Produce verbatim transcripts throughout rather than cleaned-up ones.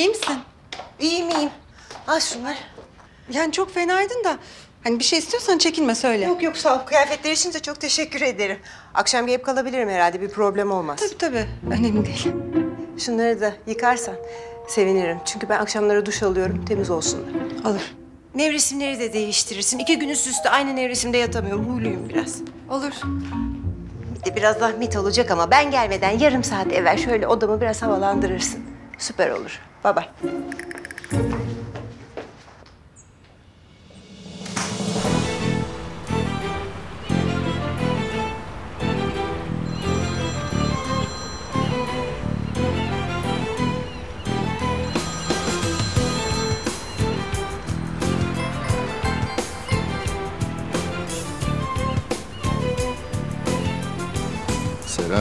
iyi misin? İyiyim, iyiyim. Al şunları. Yani çok fenaydın da. Hani bir şey istiyorsan çekinme, söyle. Yok yok, sağ ol. Kıyafetler için de çok teşekkür ederim. Akşam gelip kalabilirim herhalde, bir problem olmaz. Tabii tabii, önemli değil. Şunları da yıkarsan sevinirim. Çünkü ben akşamları duş alıyorum, temiz olsunlar. Alır. Nevresimleri de değiştirirsin. İki gün üst üste aynı nevresimde yatamıyorum. Huyluyum biraz. Olur. Biraz zahmet olacak ama ben gelmeden yarım saat evvel şöyle odamı biraz havalandırırsın. Süper olur. Bye bye. Seray,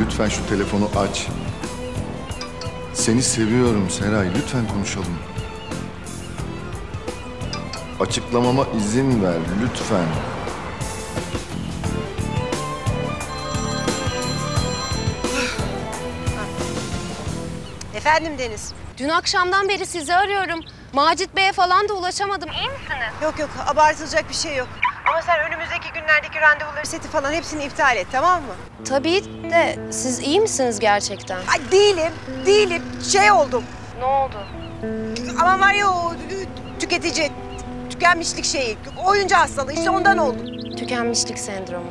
lütfen şu telefonu aç. Seni seviyorum Seray, lütfen konuşalım. Açıklamama izin ver, lütfen. Efendim Deniz? Dün akşamdan beri sizi arıyorum. Macit Bey'e falan da ulaşamadım. İyi misiniz? Yok yok, abartılacak bir şey yok. Ama sen önümüzdeki günlerdeki randevuları, seti falan hepsini iptal et, tamam mı? Tabii de siz iyi misiniz gerçekten? Ay değilim, değilim. Şey oldum. Ne oldu? Ama var ya o tüketici, tükenmişlik şeyi, oyuncu hastalığı, işte ondan oldum. Tükenmişlik sendromu.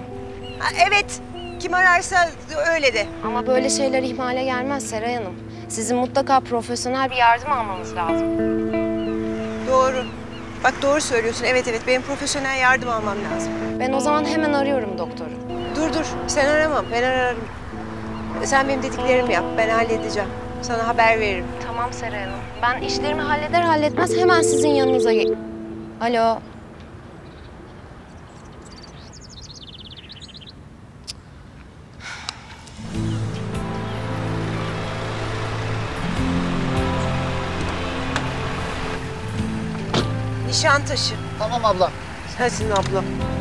Ha, evet, kim ararsa öyle de. Ama böyle şeyler ihmale gelmez Seray Hanım. Sizin mutlaka profesyonel bir yardım almanız lazım. Doğru. Bak doğru söylüyorsun, evet evet, benim profesyonel yardım almam lazım. Ben o zaman hemen arıyorum doktoru. Dur dur, sen aramam, ben ararım. Sen benim dediklerimi yap, ben halledeceğim. Sana haber veririm. Tamam Seray Hanım, ben işlerimi halleder halletmez hemen sizin yanınıza gel... Alo. Nişantaşı. Tamam abla. Sensin abla.